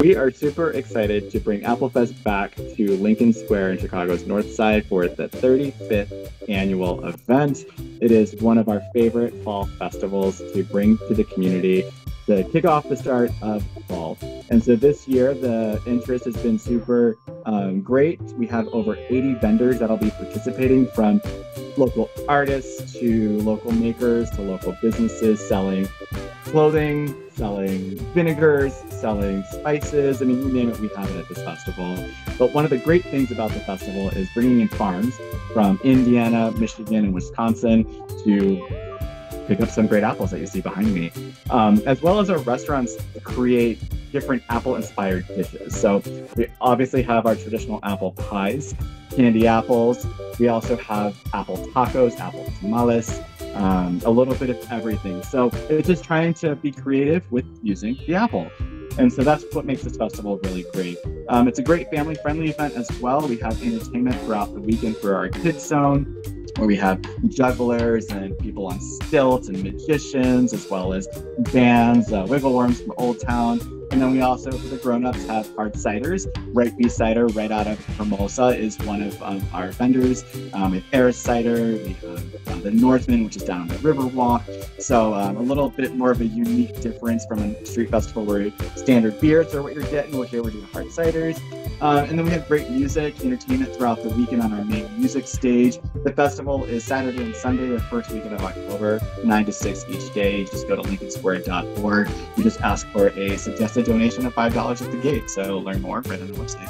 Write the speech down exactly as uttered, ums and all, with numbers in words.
We are super excited to bring Apple Fest back to Lincoln Square in Chicago's North Side for the thirty-fifth annual event. It is one of our favorite fall festivals to bring to the community to kick off the start of fall. And so this year, the interest has been super um, great. We have over eighty vendors that'll be participating, from local artists to local makers to local businesses selling clothing, selling vinegars, selling spices. I mean, you name it, we have it at this festival. But one of the great things about the festival is bringing in farms from Indiana, Michigan, and Wisconsin to pick up some great apples that you see behind me, um, as well as our restaurants create different apple-inspired dishes. So we obviously have our traditional apple pies, candy apples. We also have apple tacos, apple tamales, um, a little bit of everything. So it's just trying to be creative with using the apple. And so that's what makes this festival really great. Um, it's a great family-friendly event as well. We have entertainment throughout the weekend for our kids zone, where we have jugglers and people on stilts and magicians, as well as bands, uh, wiggle worms from Old Town. And then we also, for the grown-ups, have hard ciders. Right, Bee Cider, right out of Formosa, is one of um, our vendors. Um, we have Air Cider, we have uh, The Northman, which is down on the Riverwalk. So um, a little bit more of a unique difference from a street festival where standard beers are what you're getting. Well, here we're doing hard ciders. Uh, and then we have great music, entertainment throughout the weekend on our main music stage. The festival is Saturday and Sunday, the first weekend of October, nine to six each day. You just go to lincoln square dot org. You just ask for a suggested donation of five dollars at the gate. So learn more right on the website.